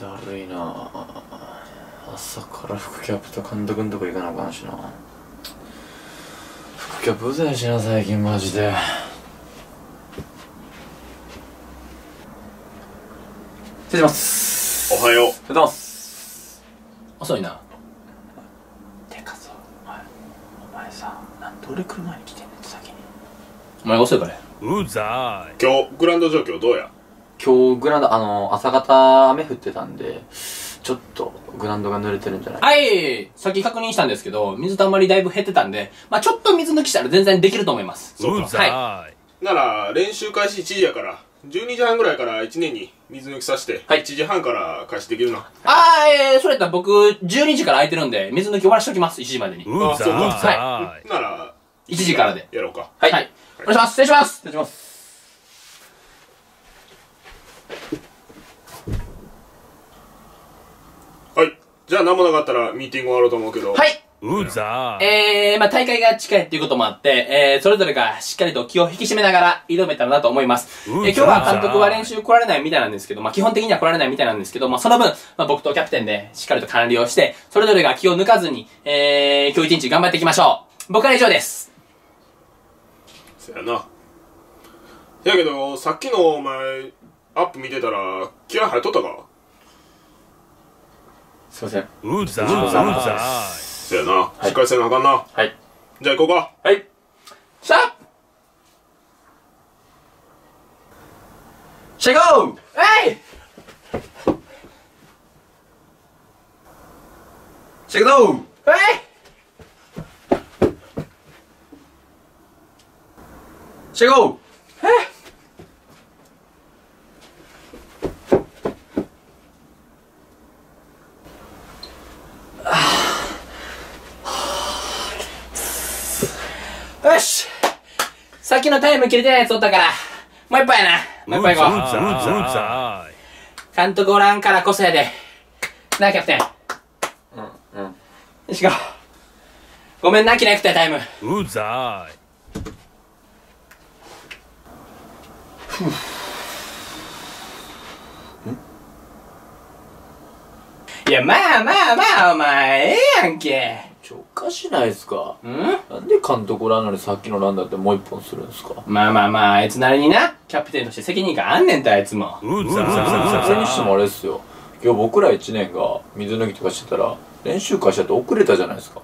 だるいな。朝から副キャップと監督んとこ行かなあかんしな。副キャップうざいしな最近マジで。失礼します。おはよう。おはようございます。遅いな。てかさ、お前さ、なんで俺来る前に来てんねんって先に。お前が遅いからや。うざい。今日グラウンド状況どうや？今日グラウンド、朝方雨降ってたんで、ちょっとグラウンドが濡れてるんじゃない？はい！さっき確認したんですけど、水たまりだいぶ減ってたんで、まぁ、ちょっと水抜きしたら全然できると思います。そうですね。はい。なら、練習開始1時やから、12時半ぐらいから1年に水抜きさせて、1時半から開始できるな。あー、それやったら僕、12時から空いてるんで、水抜き終わらしときます、1時までに。あ、そうか。はい。なら、1時からで。やろうか。はい。お願いします。失礼します。失礼します。じゃあ何もなかったらミーティング終わろうと思うけど。はい。うざー。まあ、大会が近いっていうこともあって、それぞれがしっかりと気を引き締めながら挑めたらなと思います。今日は監督は練習来られないみたいなんですけど、まあ、基本的には来られないみたいなんですけど、まあ、その分、まあ、僕とキャプテンでしっかりと管理をして、それぞれが気を抜かずに、今日一日頑張っていきましょう。僕は以上です。そやな。やけど、さっきのお前、アップ見てたら、気合入っとったか？すいません。うざーい。せやな。しっかりせなあかんな。はい。じゃあ行こうか。はい。シャープシェゴーえいシェゴーえいシェゴーえいよし！さっきのタイム切れてないやつおったから、もう一杯やな。もう一杯行こう。監督おらんからこそやで。なあ、キャプテン。よし、行こう。ごめんな、切れなくてタイム。うざーい。ふぅ。いや、まあ、お前、ええやんけ。おかしないっすか。なんで監督らんのにさっきのランだってもう一本するんすか。まあ、あいつなりにな、キャプテンとして責任感あんねんて、あいつも。それにしてもあれっすよ。今日僕ら1年が水抜きとかしてたら、練習会社って遅れたじゃないですか。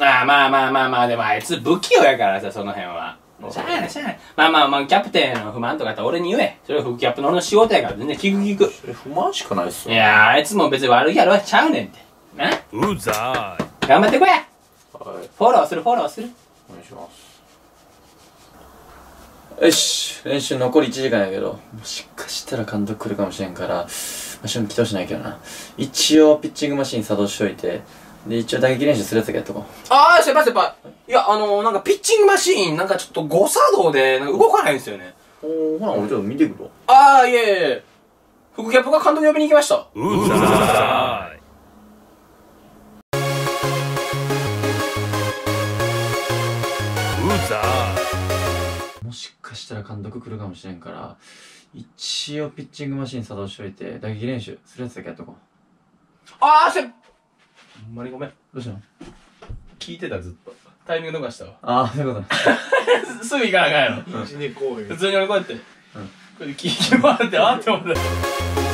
まあ、でもあいつ不器用やからさ、その辺は。しゃあない。まあ、キャプテンの不満とかやったら俺に言え。それはキャプテンの俺の仕事やから全然聞く。それ不満しかないっすよ。いや、あいつも別に悪いやろ、ちゃうねんて。な？うざーい。頑張ってこや。はい、フォローする。お願いします。よし、練習残り1時間やけど、もしかしたら監督来るかもしれんから、一緒に来てほしないけどな。一応ピッチングマシン作動しといて、で一応打撃練習するやつだけやっとこう。ああ、先輩、いや、なんかピッチングマシンなんかちょっと誤作動でなんか動かないんですよね。ほら俺ちょっと見てくるわ。ああ、いえ、副キャップが監督呼びに行きました。うざーい。もしかしたら監督来るかもしれんから、一応ピッチングマシン作動しといて、打撃練習するやつだけやっとこう。ああ、ほんまにごめん。どうしたの？聞いてた、ずっと。タイミング逃したわ。ああ、そういうこと。すぐ行かなあかんやろ。普通に俺こうやってこうやって聞いてもらって、あって思った。